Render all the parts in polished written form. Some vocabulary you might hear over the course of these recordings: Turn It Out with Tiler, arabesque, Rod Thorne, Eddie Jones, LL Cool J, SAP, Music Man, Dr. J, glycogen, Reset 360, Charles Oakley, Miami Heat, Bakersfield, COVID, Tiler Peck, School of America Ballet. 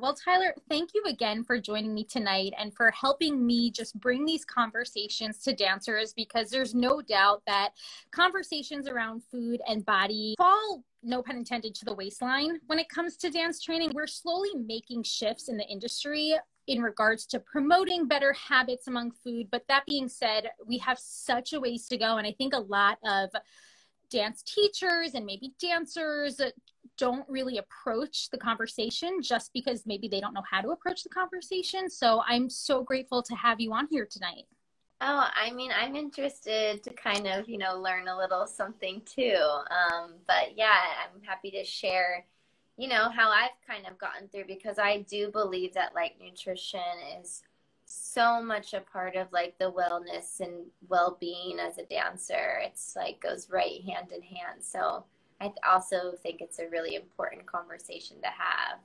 Well, Tiler, thank you again for joining me tonight and for helping me just bring these conversations to dancers, because there's no doubt that conversations around food and body fall, no pun intended, to the waistline when it comes to dance training. We're slowly making shifts in the industry in regards to promoting better habits among food. But that being said, we have such a ways to go. And I think a lot of dance teachers and maybe dancers don't really approach the conversation just because maybe they don't know how to approach the conversation. So I'm so grateful to have you on here tonight. Oh, I mean, I'm interested to kind of, you know, learn a little something too. But yeah, I'm happy to share, you know, how I've kind of gotten through, because I do believe that like nutrition is so much a part of like the wellness and well-being as a dancer. It's like goes right hand in hand. So I also think it's a really important conversation to have.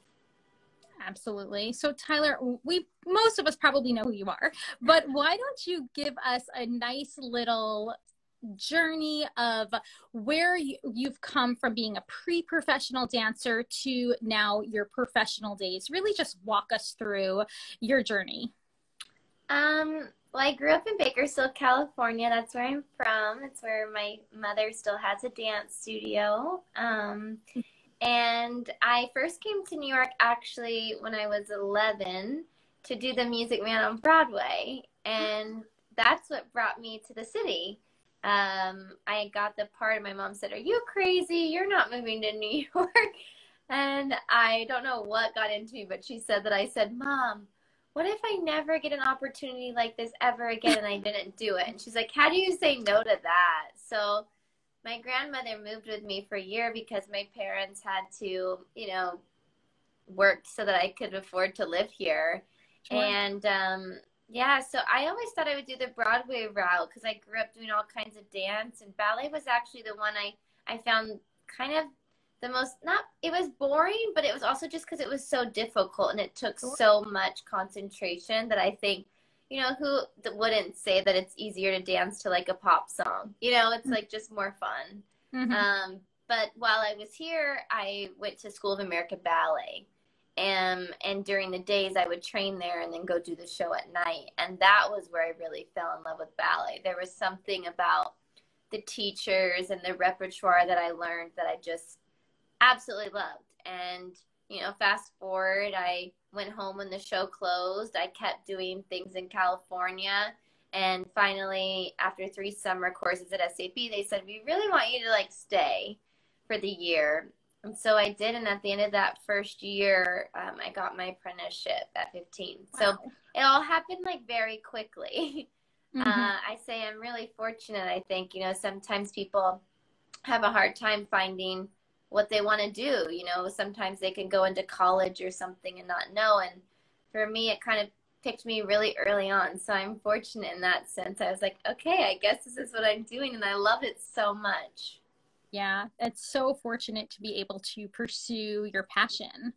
Absolutely. So Tiler, most of us probably know who you are, but why don't you give us a nice little journey of where you've come from being a pre-professional dancer to now your professional days. Really just walk us through your journey. Well, I grew up in Bakersfield, California. That's where I'm from. It's where my mother still has a dance studio. And I first came to New York actually when I was 11 to do the Music Man on Broadway. And that's what brought me to the city. I got the part, my mom said, "Are you crazy? You're not moving to New York." And I don't know what got into me, but she said that I said, "Mom, what if I never get an opportunity like this ever again and I didn't do it?" And she's like, "How do you say no to that?" So my grandmother moved with me for a year because my parents had to, you know, work so that I could afford to live here. Sure. And, yeah, so I always thought I would do the Broadway route because I grew up doing all kinds of dance, and ballet was actually the one I found kind of the most, it was boring, but it was also just because it was so difficult and it took so much concentration that I think, you know, who wouldn't say that it's easier to dance to like a pop song? You know, it's like just more fun. Mm-hmm. But while I was here, I went to School of America Ballet. And during the days I would train there and then go do the show at night. And that was where I really fell in love with ballet. There was something about the teachers and the repertoire that I learned that I just absolutely loved. And, you know, fast forward, I went home when the show closed. I kept doing things in California. And finally, after 3 summer courses at SAP, they said, "We really want you to like stay for the year." And so I did, and at the end of that first year, I got my apprenticeship at 15. Wow. So it all happened, like, very quickly. Mm-hmm. I say I'm really fortunate, I think. You know, sometimes people have a hard time finding what they want to do. You know, sometimes they can go into college or something and not know. And for me, it kind of picked me really early on. So I'm fortunate in that sense. I was like, okay, I guess this is what I'm doing, and I loved it so much. Yeah, it's so fortunate to be able to pursue your passion,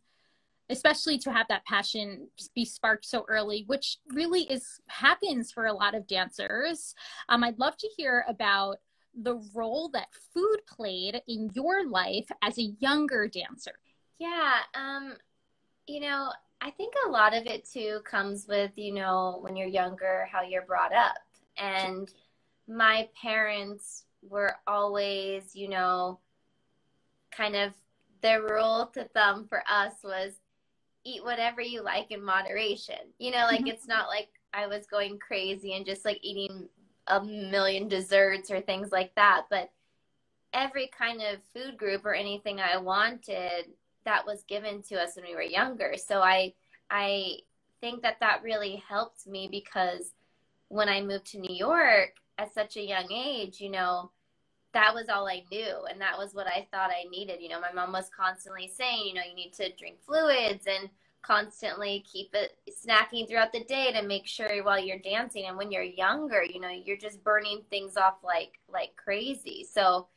especially to have that passion be sparked so early, which really happens for a lot of dancers. I'd love to hear about the role that food played in your life as a younger dancer. Yeah, you know, I think a lot of it too comes with, you know, when you're younger, how you're brought up. And my parents were always, you know, kind of the rule to thumb for us was eat whatever you like in moderation. You know, like, it's not like I was going crazy and just like eating a million desserts or things like that. But every kind of food group or anything I wanted, that was given to us when we were younger. So I think that really helped me, because when I moved to New York at such a young age, you know, that was all I knew. And that was what I thought I needed. You know, my mom was constantly saying, you know, you need to drink fluids and constantly keep it snacking throughout the day to make sure while you're dancing. And when you're younger, you know, you're just burning things off like crazy. So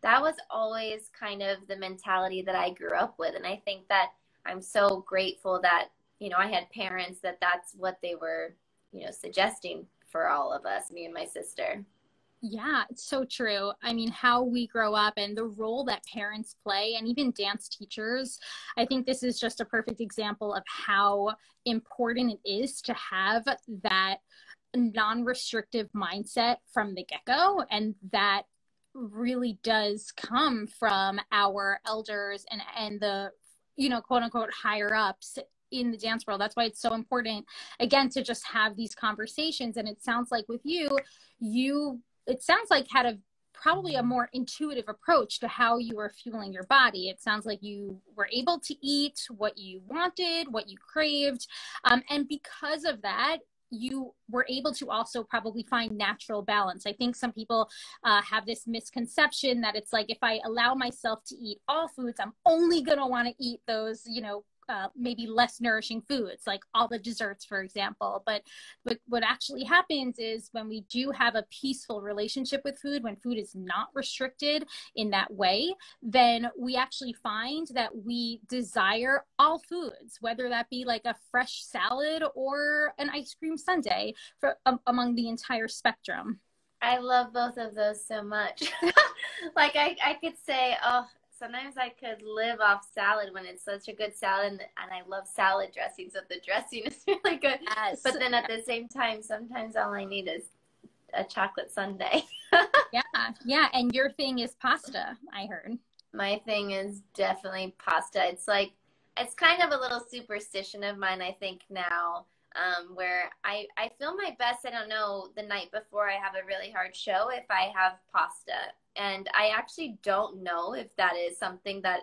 that was always kind of the mentality that I grew up with. And I think that I'm so grateful that, you know, I had parents that's what they were, you know, suggesting for all of us, me and my sister. Yeah, it's so true. I mean, how we grow up and the role that parents play and even dance teachers. I think this is just a perfect example of how important it is to have that non-restrictive mindset from the get-go, and that really does come from our elders and the, you know, quote unquote higher ups in the dance world. That's why it's so important, again, to just have these conversations. And it sounds like with you, it sounds like had probably a more intuitive approach to how you were fueling your body. It sounds like you were able to eat what you wanted, what you craved. And because of that, you were able to also probably find natural balance. I think some people have this misconception that it's like, if I allow myself to eat all foods, I'm only going to want to eat those, you know, maybe less nourishing foods, like all the desserts, for example. But what actually happens is when we do have a peaceful relationship with food, when food is not restricted in that way, then we actually find that we desire all foods, whether that be like a fresh salad or an ice cream sundae, among the entire spectrum. I love both of those so much. Like I could say, oh, sometimes I could live off salad when it's such a good salad, and I love salad dressing, so the dressing is really good. Yes. But then at the same time, sometimes all I need is a chocolate sundae. Yeah, and your thing is pasta, I heard. My thing is definitely pasta. It's like, it's kind of a little superstition of mine, I think, now, where I feel my best, I don't know, the night before I have a really hard show if I have pasta. And I actually don't know if that is something that,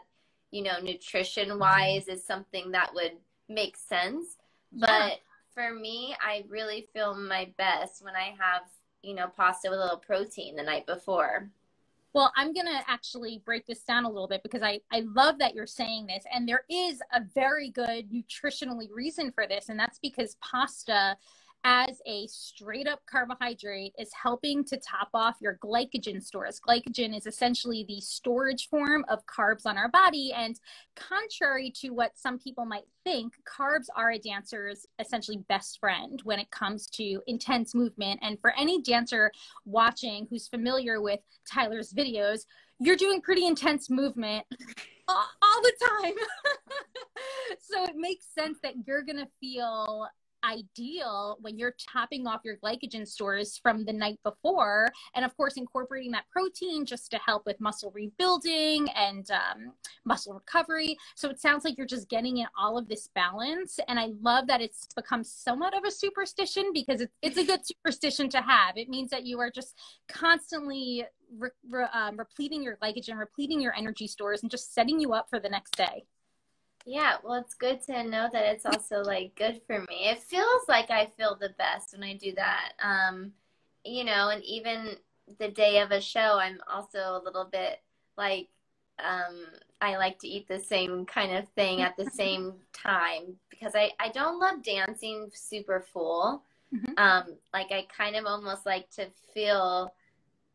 you know, nutrition-wise is something that would make sense. Yeah. But for me, I really feel my best when I have, you know, pasta with a little protein the night before. Well, I'm going to actually break this down a little bit, because I love that you're saying this. And there is a very good nutritionally reason for this. And that's because pasta, as a straight up carbohydrate, is helping to top off your glycogen stores. Glycogen is essentially the storage form of carbs on our body. And contrary to what some people might think, carbs are a dancer's essentially best friend when it comes to intense movement. And for any dancer watching who's familiar with Tiler's videos, you're doing pretty intense movement all the time. So it makes sense that you're going to feel ideal when you're topping off your glycogen stores from the night before, and of course incorporating that protein just to help with muscle rebuilding and muscle recovery. So it sounds like you're just getting in all of this balance, and I love that it's become somewhat of a superstition, because it's a good superstition to have. It means that you are just constantly repleting your glycogen, repleting your energy stores, and just setting you up for the next day. Yeah, well, it's good to know that it's also, like, good for me. It feels like I feel the best when I do that, you know, and even the day of a show, I'm also a little bit, like, I like to eat the same kind of thing at the same time, because I don't love dancing super full. Mm-hmm. Like, I kind of almost like to feel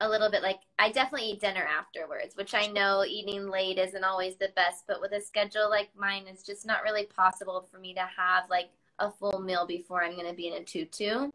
a little bit like, I definitely eat dinner afterwards, which I know eating late isn't always the best, but with a schedule like mine, it's just not really possible for me to have like a full meal before I'm going to be in a tutu.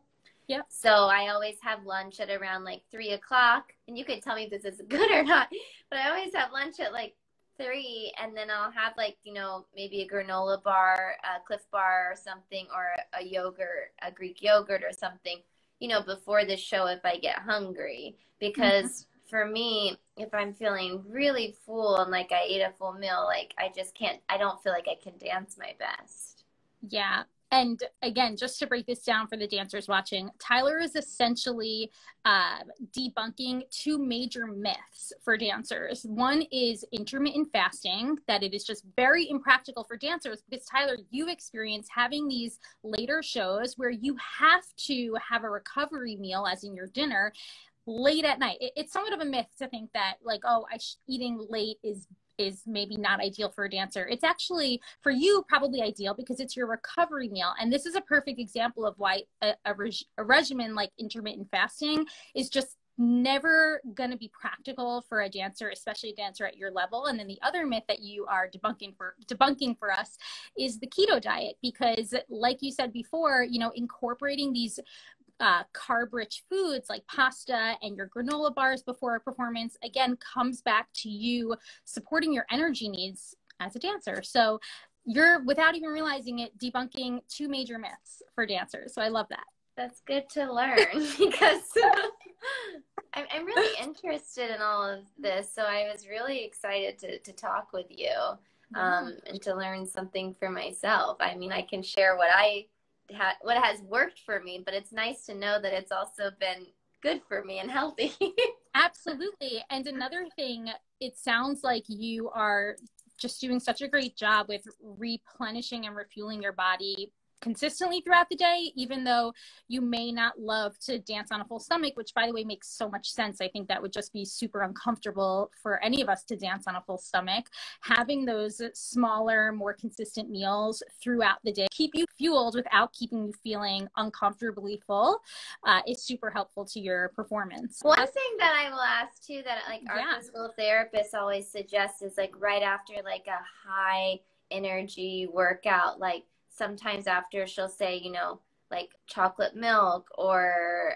Yep. So I always have lunch at around like 3 o'clock, and you can tell me if this is good or not, but I always have lunch at like 3, and then I'll have like, you know, maybe a granola bar, a Cliff Bar or something, or a yogurt, a Greek yogurt or something, you know, before the show if I get hungry, because for me, if I'm feeling really full and like I ate a full meal, like I just can't, I don't feel like I can dance my best. Yeah. And again, just to break this down for the dancers watching, Tiler is essentially debunking two major myths for dancers. One is intermittent fasting, that it is just very impractical for dancers, because Tiler, you experience having these later shows where you have to have a recovery meal, as in your dinner, late at night. It's somewhat of a myth to think that like, oh, eating late is maybe not ideal for a dancer. It's actually, for you, probably ideal, because it's your recovery meal. And this is a perfect example of why a regimen like intermittent fasting is just never going to be practical for a dancer, especially a dancer at your level. And then the other myth that you are debunking for us is the keto diet, because like you said before, you know, incorporating these carb-rich foods like pasta and your granola bars before a performance, again, comes back to you supporting your energy needs as a dancer. So you're, without even realizing it, debunking two major myths for dancers. So I love that. That's good to learn because I'm really interested in all of this. So I was really excited to talk with you and to learn something for myself. I mean, I can share what has worked for me, but it's nice to know that it's also been good for me and healthy. Absolutely. And another thing, it sounds like you are just doing such a great job with replenishing and refueling your body consistently throughout the day, even though you may not love to dance on a full stomach, which, by the way, makes so much sense. I think that would just be super uncomfortable for any of us to dance on a full stomach. Having those smaller, more consistent meals throughout the day keep you fueled without keeping you feeling uncomfortably full. It's super helpful to your performance. One thing that I will ask too, that like our physical therapists always suggest, is like right after like a high energy workout, like sometimes after she'll say, you know, like chocolate milk or,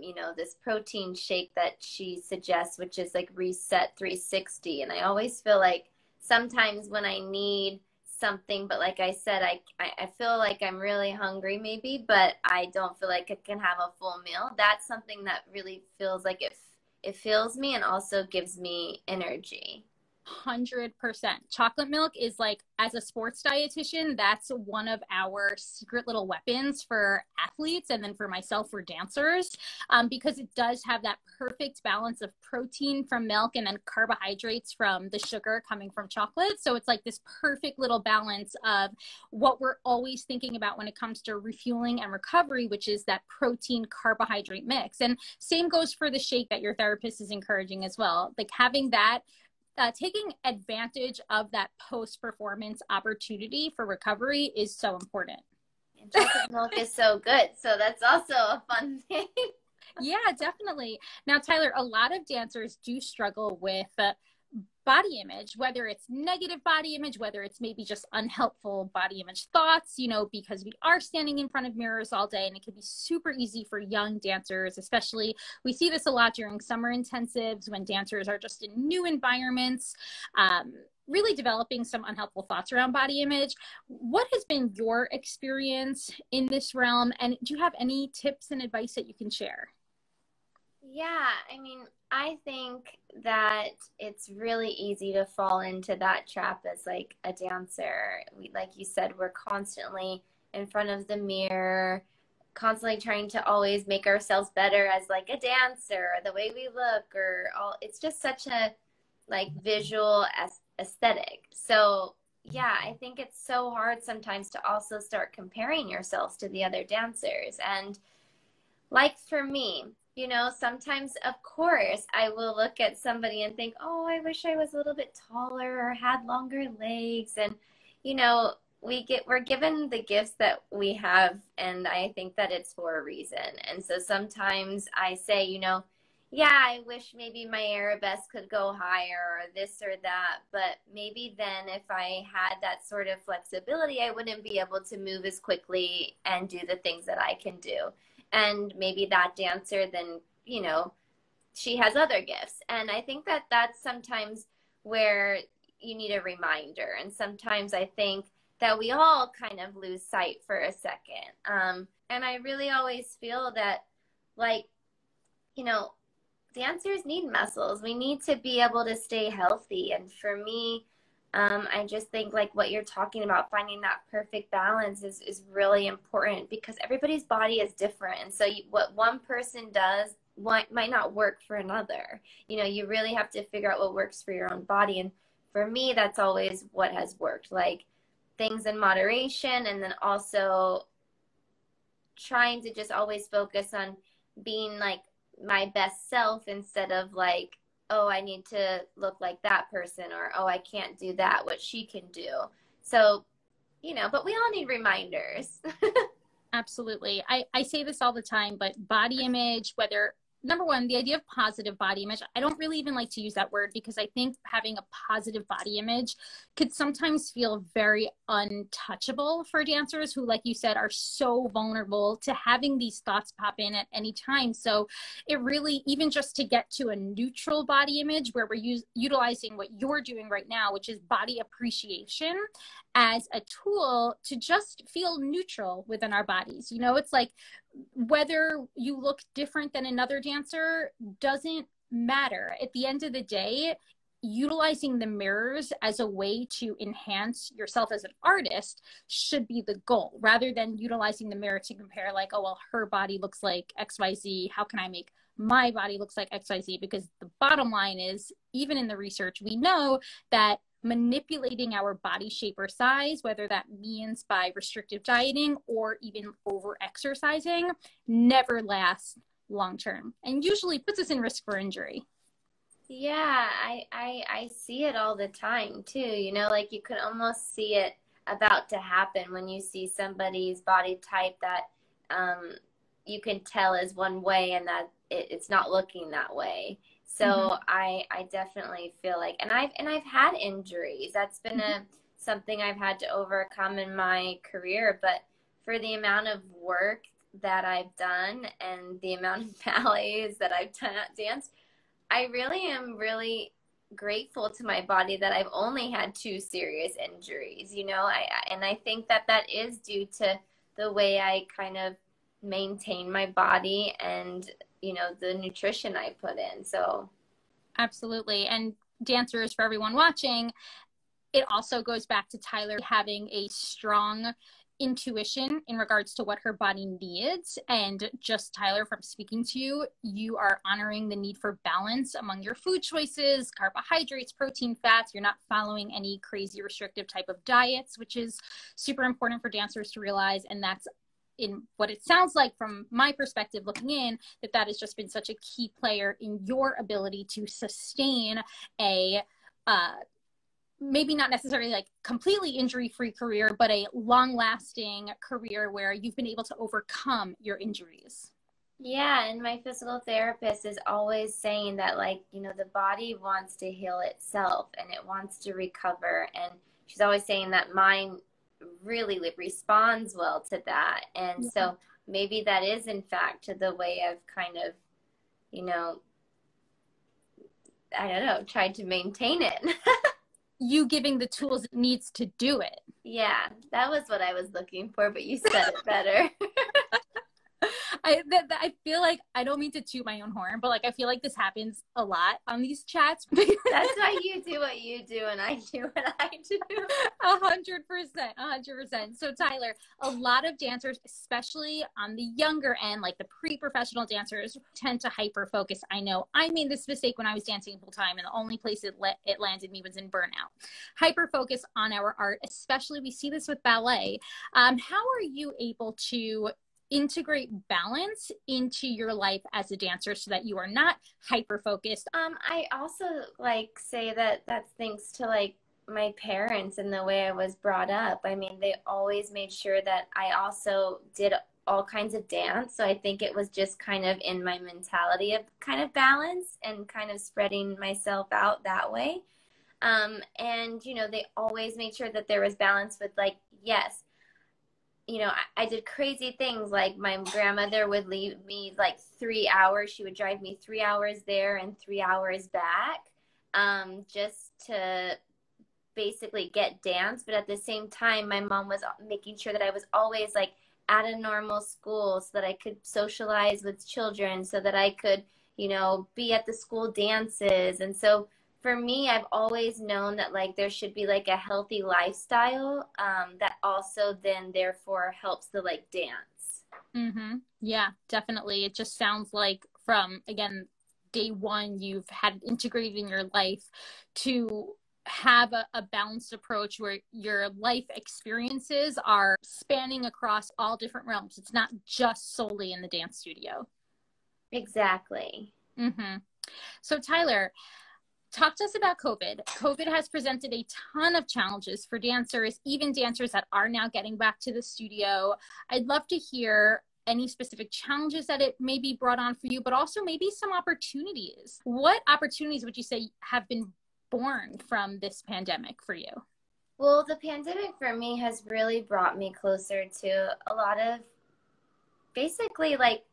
you know, this protein shake that she suggests, which is like Reset 360. And I always feel like sometimes when I need something, but like I said, I feel like I'm really hungry maybe, but I don't feel like I can have a full meal. That's something that really feels like it fills me and also gives me energy. 100%. Chocolate milk is like, as a sports dietitian, that's one of our secret little weapons for athletes, and then for myself for dancers, because it does have that perfect balance of protein from milk and then carbohydrates from the sugar coming from chocolate. So it's like this perfect little balance of what we're always thinking about when it comes to refueling and recovery, which is that protein carbohydrate mix. And same goes for the shake that your therapist is encouraging as well. Like having that, taking advantage of that post-performance opportunity for recovery is so important. And chocolate milk is so good. So that's also a fun thing. Yeah, definitely. Now, Tiler, a lot of dancers do struggle with body image, whether it's negative body image, whether it's maybe just unhelpful body image thoughts, you know, because we are standing in front of mirrors all day, and it can be super easy for young dancers, especially. We see this a lot during summer intensives when dancers are just in new environments, really developing some unhelpful thoughts around body image. What has been your experience in this realm? And do you have any tips and advice that you can share? Yeah, I mean, I think that it's really easy to fall into that trap as like a dancer. We, like you said, we're constantly in front of the mirror, constantly trying to always make ourselves better as like a dancer, or the way we look, or all. It's just such a like visual aesthetic. So yeah, I think it's so hard sometimes to also start comparing yourselves to the other dancers. And like for me, you know, sometimes, of course, I will look at somebody and think, oh, I wish I was a little bit taller or had longer legs. And, you know, we're given the gifts that we have, and I think that it's for a reason. And so sometimes I say, you know, yeah, I wish maybe my arabesque could go higher or this or that, but maybe then if I had that sort of flexibility, I wouldn't be able to move as quickly and do the things that I can do. And maybe that dancer then, you know, she has other gifts. And I think that that's sometimes where you need a reminder. And sometimes I think that we all kind of lose sight for a second. And I really always feel that, like, you know, dancers need muscles. We need to be able to stay healthy. And for me, I just think like what you're talking about, finding that perfect balance is really important, because everybody's body is different. And so what one person does might not work for another. You know, you really have to figure out what works for your own body. And for me, that's always what has worked, like things in moderation, and then also trying to just always focus on being like my best self instead of like, oh, I need to look like that person, or, oh, I can't do that, what she can do. So, you know, but we all need reminders. Absolutely. I say this all the time, but body image, whether number one, the idea of positive body image. I don't really even like to use that word because I think having a positive body image could sometimes feel very untouchable for dancers who, like you said, are so vulnerable to having these thoughts pop in at any time. So it really, even just to get to a neutral body image where we're utilizing what you're doing right now, which is body appreciation as a tool to just feel neutral within our bodies. You know, it's like, whether you look different than another dancer doesn't matter. At the end of the day, utilizing the mirrors as a way to enhance yourself as an artist should be the goal, rather than utilizing the mirror to compare like, oh, well, her body looks like XYZ. How can I make my body looks like XYZ? Because the bottom line is, even in the research, we know that manipulating our body shape or size, whether that means by restrictive dieting or even over exercising, never lasts long term and usually puts us in risk for injury. Yeah, I see it all the time too, you know, like you can almost see it about to happen when you see somebody's body type that you can tell is one way and that it's not looking that way. So mm-hmm. I definitely feel like, and I've had injuries. That's been mm-hmm. something I've had to overcome in my career, but for the amount of work that I've done and the amount of ballets that I've danced, I really am really grateful to my body that I've only had 2 serious injuries, you know, and I think that that is due to the way I kind of maintain my body and, you know, the nutrition I put in. So absolutely. And dancers, for everyone watching, it also goes back to Tiler having a strong intuition in regards to what her body needs. And just Tiler, from speaking to you, you are honoring the need for balance among your food choices, carbohydrates, protein, fats. You're not following any crazy restrictive type of diets, which is super important for dancers to realize. And that's, in what it sounds like from my perspective looking in, that has just been such a key player in your ability to sustain a maybe not necessarily like completely injury-free career, but a long-lasting career where you've been able to overcome your injuries. Yeah, and my physical therapist is always saying that, like, you know, the body wants to heal itself and it wants to recover, and she's always saying that mine really responds well to that. And yeah. So maybe that is, in fact, the way I've kind of, you know, I don't know, tried to maintain it. You giving the tools it needs to do it. Yeah, that was what I was looking for, but you said it better. I feel like, I don't mean to toot my own horn, but like I feel like this happens a lot on these chats. That's why you do what you do and I do what I do. 100%, 100%. So Tiler, a lot of dancers, especially on the younger end, like the pre-professional dancers, tend to hyper-focus. I know I made this mistake when I was dancing full-time, and the only place it landed me was in burnout. Hyper-focus on our art, especially we see this with ballet. How are you able to integrate balance into your life as a dancer so that you are not hyper focused? I also like say that that's thanks to like my parents and the way I was brought up. I mean, they always made sure that I also did all kinds of dance. So I think it was just kind of in my mentality of kind of balance and kind of spreading myself out that way. And, you know, they always made sure that there was balance with, like, yes, you know, I did crazy things. Like my grandmother would leave me like 3 hours. She would drive me 3 hours there and 3 hours back, just to basically get dance. But at the same time, my mom was making sure that I was always like at a normal school so that I could socialize with children, so that I could, you know, be at the school dances. And so for me, I've always known that like there should be like a healthy lifestyle that also then therefore helps to like dance. Mm-hmm. Yeah, definitely. It just sounds like from, again, day one, you've had integrated in your life to have a balanced approach where your life experiences are spanning across all different realms. It's not just solely in the dance studio. Exactly. Mm-hmm. So Tiler, talk to us about COVID. COVID has presented a ton of challenges for dancers, even dancers that are now getting back to the studio. I'd love to hear any specific challenges that it maybe brought on for you, but also maybe some opportunities. What opportunities would you say have been born from this pandemic for you? Well, the pandemic for me has really brought me closer to a lot of basically like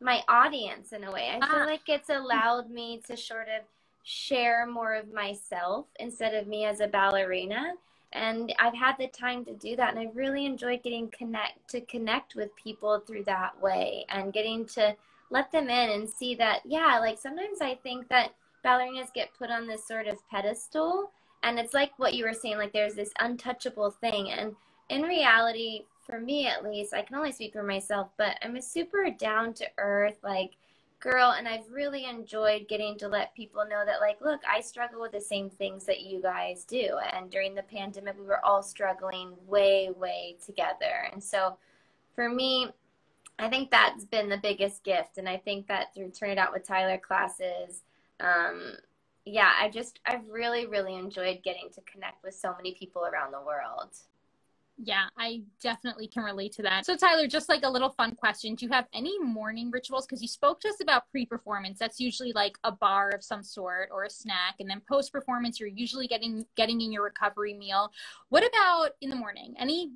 my audience in a way. I feel like it's allowed me to sort of share more of myself instead of me as a ballerina. And I've had the time to do that. And I've really enjoyed getting to connect with people through that way and getting to let them in and see that, yeah, like sometimes I think that ballerinas get put on this sort of pedestal. And it's like what you were saying, like there's this untouchable thing. And in reality, for me at least, I can only speak for myself, but I'm a super down to earth, like girl. And I've really enjoyed getting to let people know that like, look, I struggle with the same things that you guys do. And during the pandemic, we were all struggling way, way together. And so for me, I think that's been the biggest gift. And I think that through Turn It Out with Tiler classes, yeah, I've really, really enjoyed getting to connect with so many people around the world. Yeah, I definitely can relate to that. So Tiler, just like a little fun question, do you have any morning rituals? Because you spoke to us about pre-performance. That's usually like a bar of some sort or a snack. And then post-performance, you're usually getting in your recovery meal. What about in the morning? Any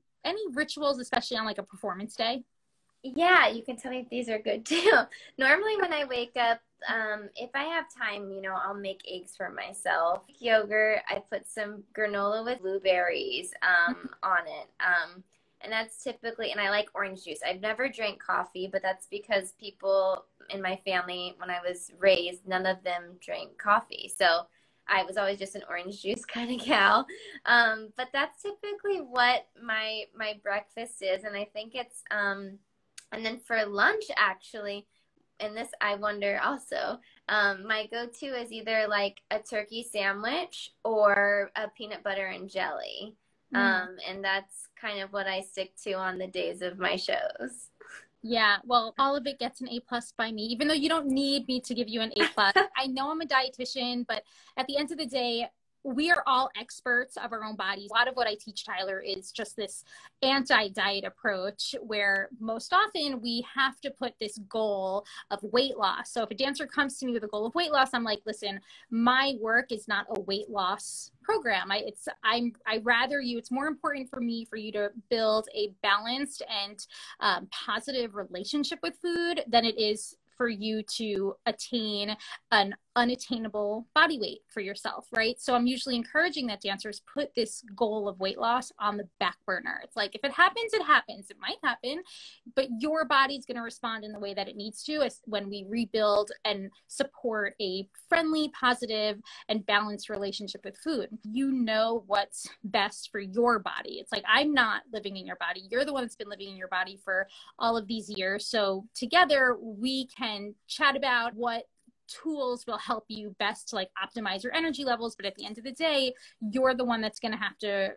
rituals, especially on like a performance day? Yeah, you can tell me if these are good too. Normally when I wake up, if I have time, you know, I'll make eggs for myself. Yogurt, I put some granola with blueberries on it. And that's typically, and I like orange juice. I've never drank coffee, but that's because people in my family, when I was raised, none of them drank coffee. So I was always just an orange juice kind of gal. But that's typically what my breakfast is. And I think it's... And then for lunch, actually, and this I wonder also, my go-to is either like a turkey sandwich or a peanut butter and jelly. And that's kind of what I stick to on the days of my shows. Yeah, well, all of it gets an A+ by me, even though you don't need me to give you an A+. I know I'm a dietitian, but at the end of the day, we are all experts of our own bodies. A lot of what I teach Tiler is just this anti-diet approach where most often we have to put this goal of weight loss. So if a dancer comes to me with a goal of weight loss, I'm like, listen, my work is not a weight loss program. It's more important for me for you to build a balanced and positive relationship with food than it is for you to attain an unattainable body weight for yourself, right? So I'm usually encouraging that dancers put this goal of weight loss on the back burner. It's like, if it happens, it happens. It might happen, but your body's going to respond in the way that it needs to when we rebuild and support a friendly, positive, and balanced relationship with food. You know what's best for your body. It's like, I'm not living in your body. You're the one that's been living in your body for all of these years. So together we can chat about what tools will help you best to like optimize your energy levels. But at the end of the day, you're the one that's going to have to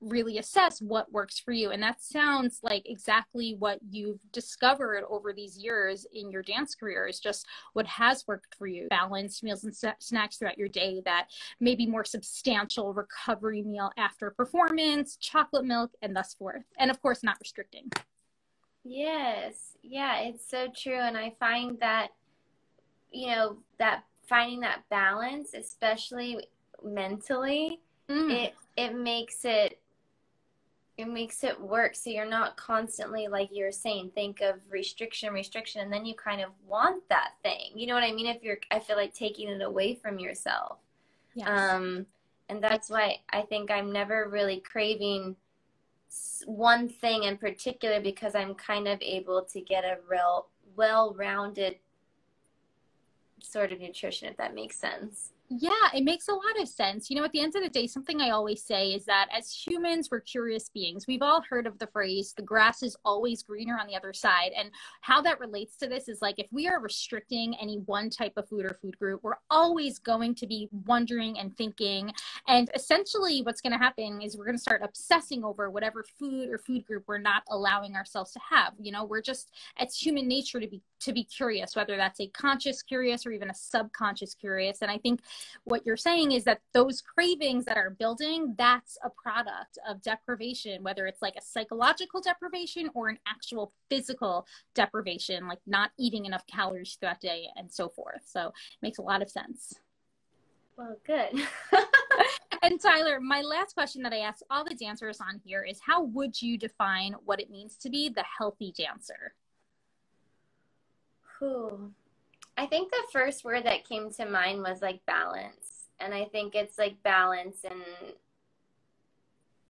really assess what works for you. And that sounds like exactly what you've discovered over these years in your dance career is just what has worked for you. Balanced meals and snacks throughout your day, that maybe more substantial recovery meal after performance, chocolate milk, and thus forth. And of course, not restricting. Yes. Yeah, it's so true. And I find that, you know, that finding that balance, especially mentally, it makes it work. So you're not constantly, like you're saying, think of restriction, and then you kind of want that thing. You know what I mean? I feel like taking it away from yourself. Yes. And that's why I think I'm never really craving one thing in particular, because I'm kind of able to get a real well-rounded sort of nutrition, if that makes sense. Yeah, it makes a lot of sense. You know, at the end of the day, something I always say is that as humans, we're curious beings. We've all heard of the phrase, the grass is always greener on the other side. And how that relates to this is like, if we are restricting any one type of food or food group, we're always going to be wondering and thinking. And essentially what's going to happen is we're going to start obsessing over whatever food or food group we're not allowing ourselves to have. You know, we're just, it's human nature to be curious, whether that's a conscious curious or even a subconscious curious. And I think what you're saying is that those cravings that are building, that's a product of deprivation, whether it's like a psychological deprivation or an actual physical deprivation, like not eating enough calories throughout the day and so forth. So it makes a lot of sense. Well, good. And Tiler, my last question that I asked all the dancers on here is, how would you define what it means to be the healthy dancer? Ooh. I think the first word that came to mind was like balance. And I think it's like balance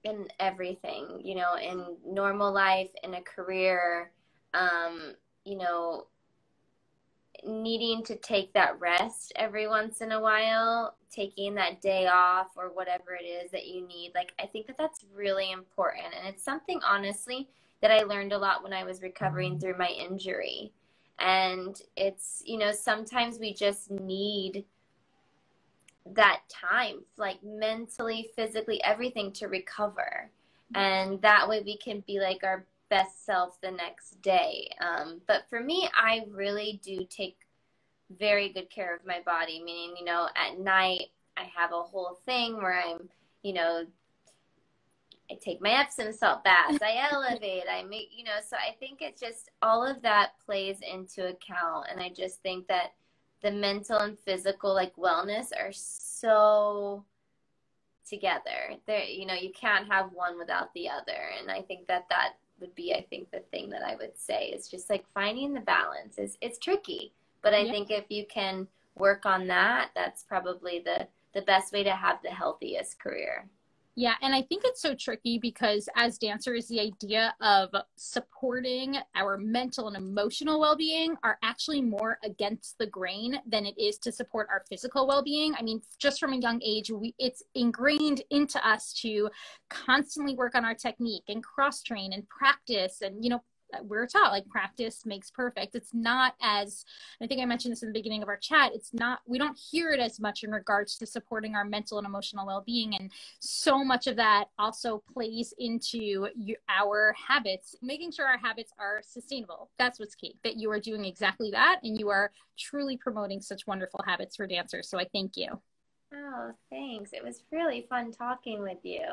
in everything, you know, in normal life, in a career, you know, needing to take that rest every once in a while, taking that day off or whatever it is that you need. Like, I think that that's really important. And it's something, honestly, that I learned a lot when I was recovering through my injury. And it's, you know, sometimes we just need that time, like mentally, physically, everything to recover. And that way we can be like our best self the next day. But for me, I really do take very good care of my body, meaning, you know, at night I have a whole thing where I'm, you know, I take my Epsom salt baths, I elevate, I make, you know, so I think it's just all of that plays into account. And I just think that the mental and physical, like, wellness are so together. They're, you know, you can't have one without the other. And I think that that would be, I think, the thing that I would say is just like finding the balance. It's tricky, but I think if you can work on that, that's probably the best way to have the healthiest career. Yeah, and I think it's so tricky because as dancers, the idea of supporting our mental and emotional well-being are actually more against the grain than it is to support our physical well-being. I mean, just from a young age, it's ingrained into us to constantly work on our technique and cross-train and practice and, you know, we're taught like practice makes perfect. It's not as, I think I mentioned this in the beginning of our chat, it's not, we don't hear it as much in regards to supporting our mental and emotional well-being. And so much of that also plays into our habits, making sure our habits are sustainable. That's what's key, that you are doing exactly that. And you are truly promoting such wonderful habits for dancers. So I thank you. Oh, thanks. It was really fun talking with you.